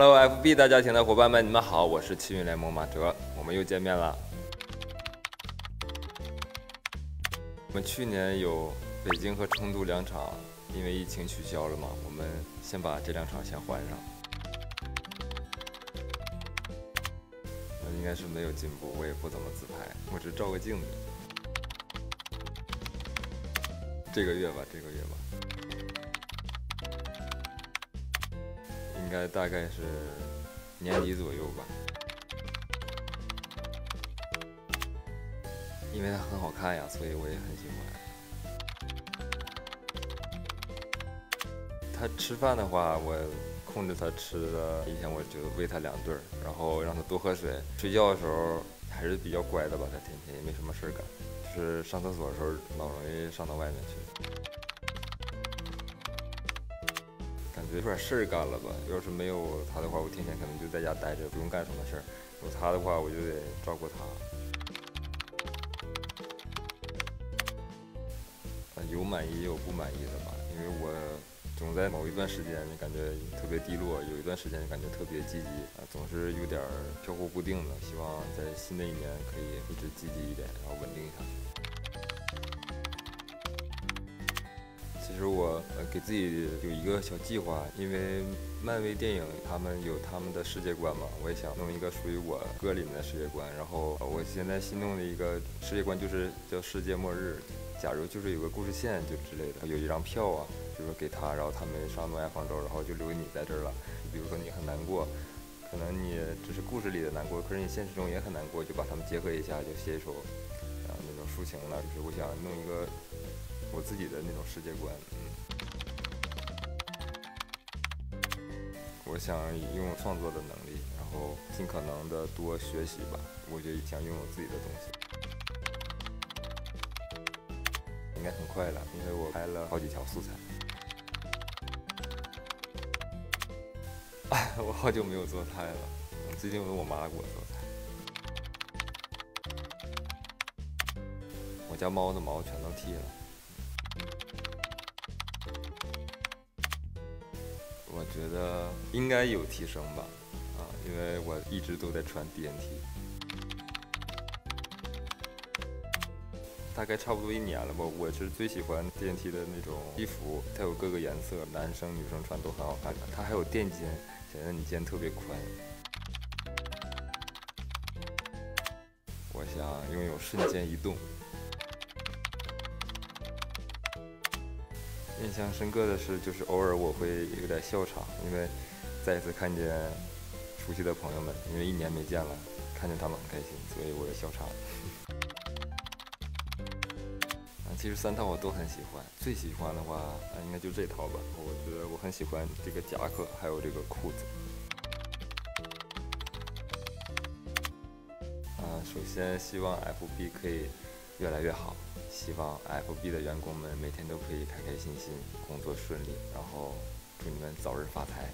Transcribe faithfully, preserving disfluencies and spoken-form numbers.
Hello F B 大家庭的伙伴们，你们好，我是七运联盟马哲，我们又见面了。我们去年有北京和成都两场，因为疫情取消了嘛，我们先把这两场先换上。那应该是没有进步，我也不怎么自拍，我只照个镜子。这个月吧，这个月吧，应该大概是年底左右吧。因为它很好看呀，所以我也很喜欢。它吃饭的话，我控制它吃的，一天我就喂它两顿，然后让它多喝水。睡觉的时候还是比较乖的吧，它天天也没什么事儿干。 就是上厕所的时候，老容易上到外面去，感觉有点事儿干了吧。要是没有他的话，我天天可能就在家待着，不用干什么事儿；有他的话，我就得照顾他。有满意也有不满意的吧，因为我总在某一段时间就感觉特别低落，有一段时间就感觉特别积极，啊，总是有点飘忽不定的。希望在新的一年可以一直积极一点，然后稳定下去。 其实我呃给自己有一个小计划，因为漫威电影他们有他们的世界观嘛，我也想弄一个属于我歌里面的世界观。然后我现在新弄的一个世界观就是叫世界末日，假如就是有个故事线就之类的，有一张票啊，比如说给他，然后他们上诺亚方舟，然后就留你在这儿了。比如说你很难过，可能你只是故事里的难过，可是你现实中也很难过，就把他们结合一下，就写一首啊那种抒情了。就是我想弄一个。 我自己的那种世界观，嗯，我想用创作的能力，然后尽可能的多学习吧。我觉得想拥有自己的东西，应该很快了，因为我拍了好几条素材。我好久没有做菜了，最近我妈给我做菜。 我家猫的毛全都剃了。 我觉得应该有提升吧，啊，因为我一直都在穿 D N T， 大概差不多一年了吧。我是最喜欢 D N T 的那种衣服，它有各个颜色，男生女生穿都很好看。它还有垫肩，显得你肩特别宽。我想拥有瞬间移动。 印象深刻的是，就是偶尔我会有点笑场，因为再一次看见熟悉的朋友们，因为一年没见了，看见他们很开心，所以我也笑场。啊，其实三套我都很喜欢，最喜欢的话，啊，应该就这套吧。我觉得我很喜欢这个夹克，还有这个裤子。啊，首先希望 F B 可以。 越来越好，希望 F B 的员工们每天都可以开开心心，工作顺利，然后祝你们早日发财。